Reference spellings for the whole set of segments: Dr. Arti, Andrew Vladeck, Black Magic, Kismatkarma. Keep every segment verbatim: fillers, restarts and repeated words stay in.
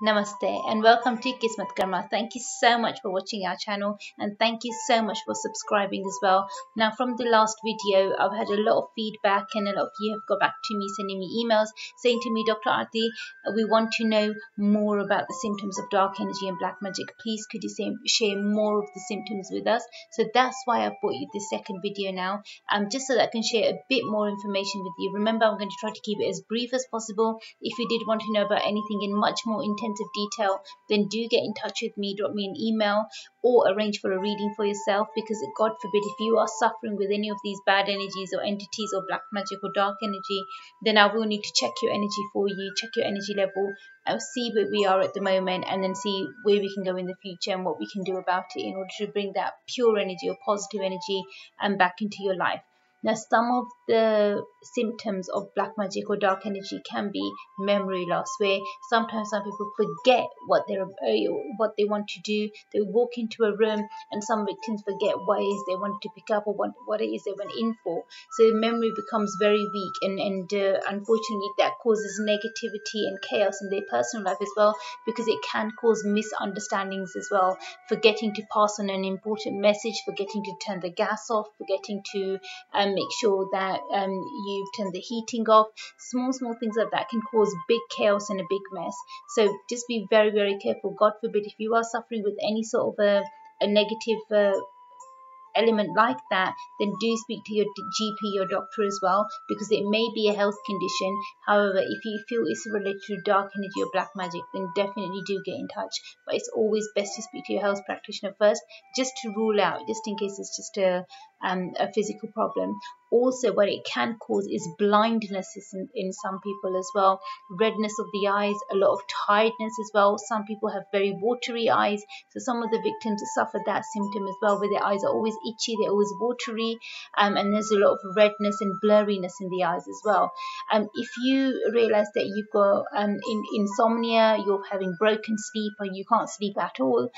Namaste and welcome to Kismatkarma. Thank you so much for watching our channel and thank you so much for subscribing as well. Now, from the last video, I've had a lot of feedback and a lot of you have got back to me, sending me emails saying to me, Doctor Arti, we want to know more about the symptoms of dark energy and black magic. Please, could you share more of the symptoms with us? So that's why I've brought you this second video now, um, just so that I can share a bit more information with you. Remember, I'm going to try to keep it as brief as possible. If you did want to know about anything in much more intense of detail, then do get in touch with me, drop me an email or arrange for a reading for yourself, because God forbid if you are suffering with any of these bad energies or entities or black magic or dark energy, then I will need to check your energy for you, check your energy level, and see where we are at the moment, and then see where we can go in the future and what we can do about it in order to bring that pure energy or positive energy and back into your life. Now, some of the symptoms of black magic or dark energy can be memory loss, where sometimes some people forget what they're what they want to do. They walk into a room and some victims forget what it is they wanted to pick up or what, what it is they went in for. So memory becomes very weak, and, and uh, unfortunately that causes negativity and chaos in their personal life as well, because it can cause misunderstandings as well, forgetting to pass on an important message, forgetting to turn the gas off, forgetting to um, make sure that um, you've turned the heating off. Small, small things like that can cause big chaos and a big mess. So just be very, very careful. God forbid if you are suffering with any sort of a, a negative uh, element like that, then do speak to your G P, your doctor as well, because it may be a health condition. However, if you feel it's related to dark energy or black magic, then definitely do get in touch. But it's always best to speak to your health practitioner first, just to rule out, just in case it's just a Um, a physical problem. Also, what it can cause is blindness in, in some people as well, redness of the eyes, a lot of tiredness as well. Some people have very watery eyes, so some of the victims suffer that symptom as well, where their eyes are always itchy, they're always watery, um, and there's a lot of redness and blurriness in the eyes as well. Um, if you realize that you've got um, in, insomnia, you're having broken sleep or you can't sleep at all,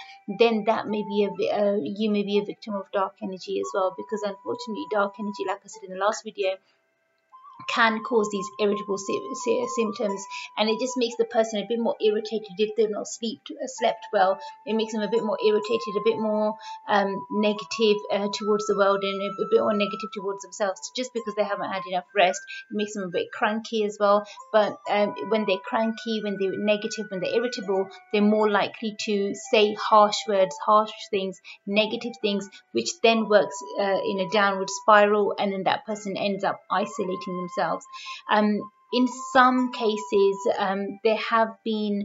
then that may be a uh, you may be a victim of dark energy as well, because Because unfortunately dark energy, like I said in the last video, can cause these irritable symptoms, and it just makes the person a bit more irritated if they've not slept, slept well. It makes them a bit more irritated, a bit more um, negative uh, towards the world, and a bit more negative towards themselves, just because they haven't had enough rest. It makes them a bit cranky as well. But um, when they're cranky, when they're negative, when they're irritable, they're more likely to say harsh words, harsh things, negative things, which then works uh, in a downward spiral, and then that person ends up isolating themselves. Um, in some cases, um, there have been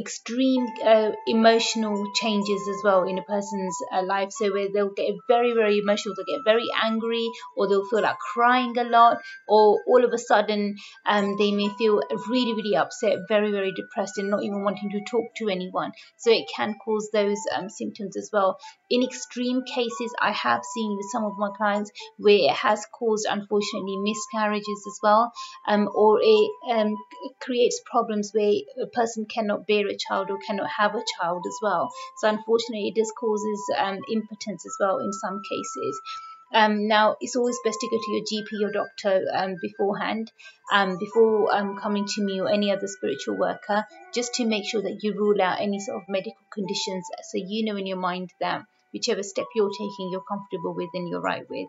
extreme uh, emotional changes as well in a person's uh, life, so where they'll get very, very emotional, they'll get very angry, or they'll feel like crying a lot, or all of a sudden um, they may feel really, really upset, very, very depressed, and not even wanting to talk to anyone. So it can cause those um, symptoms as well. In extreme cases, I have seen with some of my clients where it has caused, unfortunately, miscarriages as well, um, or it um, creates problems where a person cannot bear a child or cannot have a child as well. So unfortunately it just causes um, impotence as well in some cases. Um, now, it's always best to go to your G P, your doctor, um, beforehand, um, before um, coming to me or any other spiritual worker, just to make sure that you rule out any sort of medical conditions, so you know in your mind that whichever step you're taking, you're comfortable with and you're right with.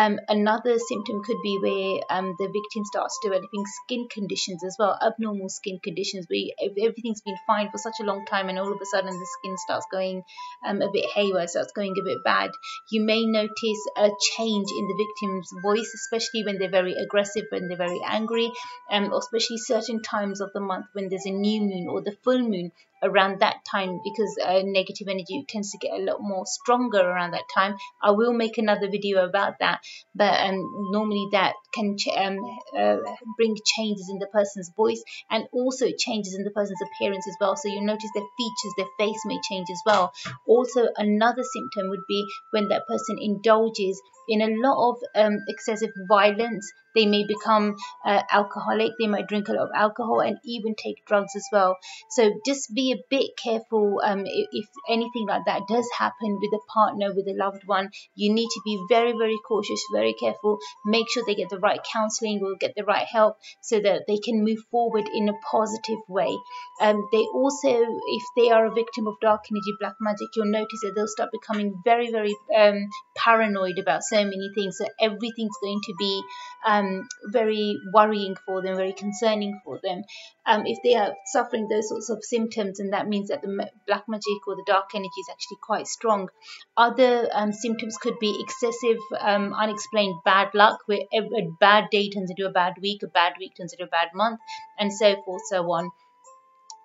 Um, another symptom could be where um, the victim starts developing skin conditions as well, abnormal skin conditions, where everything's been fine for such a long time and all of a sudden the skin starts going um, a bit haywire, starts going a bit bad. You may notice a change in the victim's voice, especially when they're very aggressive, when they're very angry, um, or especially certain times of the month when there's a new moon or the full moon. Around that time, because uh, negative energy tends to get a lot more stronger around that time. I will make another video about that, but um, normally that can ch um, uh, bring changes in the person's voice, and also changes in the person's appearance as well. So you'll notice their features, their face may change as well. Also, another symptom would be when that person indulges in a lot of um, excessive violence, They may become uh, alcoholic. They might drink a lot of alcohol and even take drugs as well. So just be a bit careful um, if anything like that does happen with a partner, with a loved one. You need to be very, very cautious, very careful. Make sure they get the right counseling or get the right help so that they can move forward in a positive way. Um, they also, if they are a victim of dark energy, black magic, you'll notice that they'll start becoming very, very um, paranoid about so many things. So everything's going to be um, very worrying for them, very concerning for them. Um, if they are suffering those sorts of symptoms, and that means that the black magic or the dark energy is actually quite strong. Other um, symptoms could be excessive, um, unexplained bad luck, where a bad day turns into a bad week, a bad week turns into a bad month, and so forth, so on.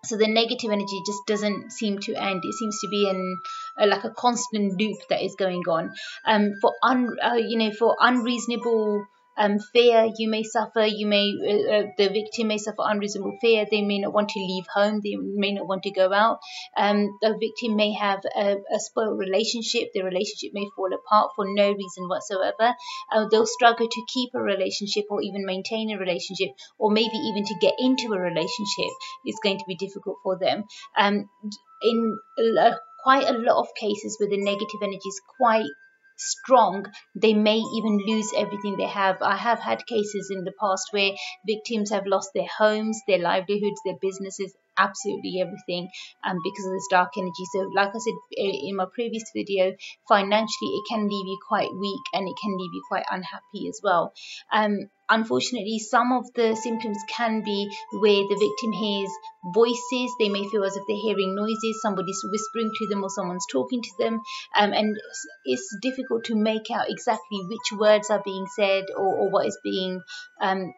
So the negative energy just doesn't seem to end. It seems to be in uh, like a constant loop that is going on. Um, for un, uh, you know, for unreasonable um fear, you may suffer. You may uh, the victim may suffer unreasonable fear. They may not want to leave home. They may not want to go out. Um, the victim may have a, a spoiled relationship. The relationship may fall apart for no reason whatsoever. Uh, they'll struggle to keep a relationship or even maintain a relationship, or maybe even to get into a relationship. It's going to be difficult for them. Um, in uh, quite a lot of cases where the negative energy is quite strong, they may even lose everything they have. I have had cases in the past where victims have lost their homes, their livelihoods, their businesses, absolutely everything um, because of this dark energy. So like I said in my previous video, financially it can leave you quite weak and it can leave you quite unhappy as well. Um, unfortunately, some of the symptoms can be where the victim hears voices. They may feel as if they're hearing noises, somebody's whispering to them or someone's talking to them, um, and it's difficult to make out exactly which words are being said or, or what is being um,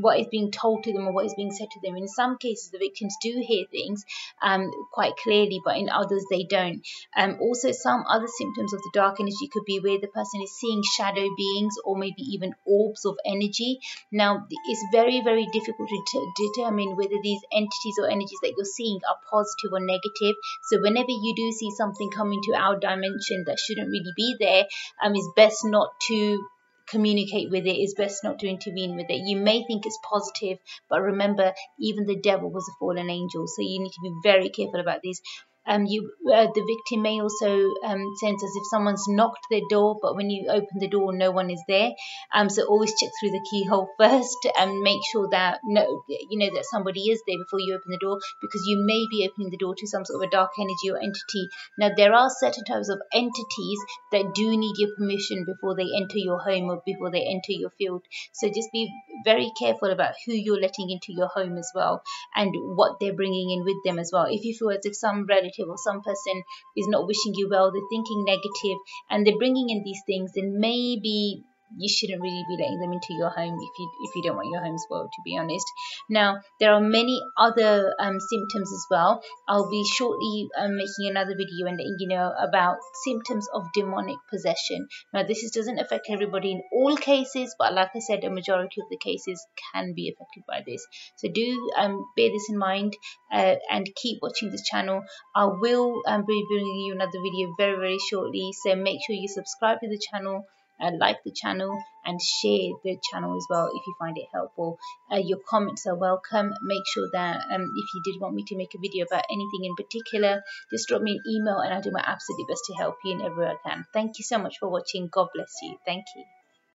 what is being told to them or what is being said to them. In some cases, the victims do hear things um, quite clearly, but in others they don't. Um, also, some other symptoms of the dark energy could be where the person is seeing shadow beings or maybe even orbs of energy. Now, it's very, very difficult to determine whether these entities or energies that you're seeing are positive or negative. So whenever you do see something come into our dimension that shouldn't really be there, um, it's best not to communicate with it. It's best not to intervene with it. You may think it's positive, but remember, even the devil was a fallen angel, so you need to be very careful about these. Um, you, uh, the victim may also um, sense as if someone's knocked their door, but when you open the door, no one is there. Um, so always check through the keyhole first and make sure that no, you know that somebody is there before you open the door, because you may be opening the door to some sort of a dark energy or entity. Now, there are certain types of entities that do need your permission before they enter your home or before they enter your field. So just be very careful about who you're letting into your home as well, and what they're bringing in with them as well. If you feel as if some relative or some person is not wishing you well, they're thinking negative and they're bringing in these things, then maybe you shouldn't really be letting them into your home if you if you don't want your home spoiled, to be honest. Now, there are many other um, symptoms as well. I'll be shortly um, making another video and letting you know about symptoms of demonic possession. Now, this is, doesn't affect everybody in all cases, but like I said, a majority of the cases can be affected by this. So do um, bear this in mind uh, and keep watching this channel. I will um, be bringing you another video very, very shortly, so make sure you subscribe to the channel. Uh, like the channel and share the channel as well if you find it helpful. Uh, your comments are welcome. Make sure that um, if you did want me to make a video about anything in particular, just drop me an email and I'll do my absolute best to help you in every way I can. Thank you so much for watching. God bless you. Thank you.